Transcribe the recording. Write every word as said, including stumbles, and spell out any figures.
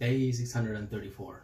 Day six hundred thirty-four.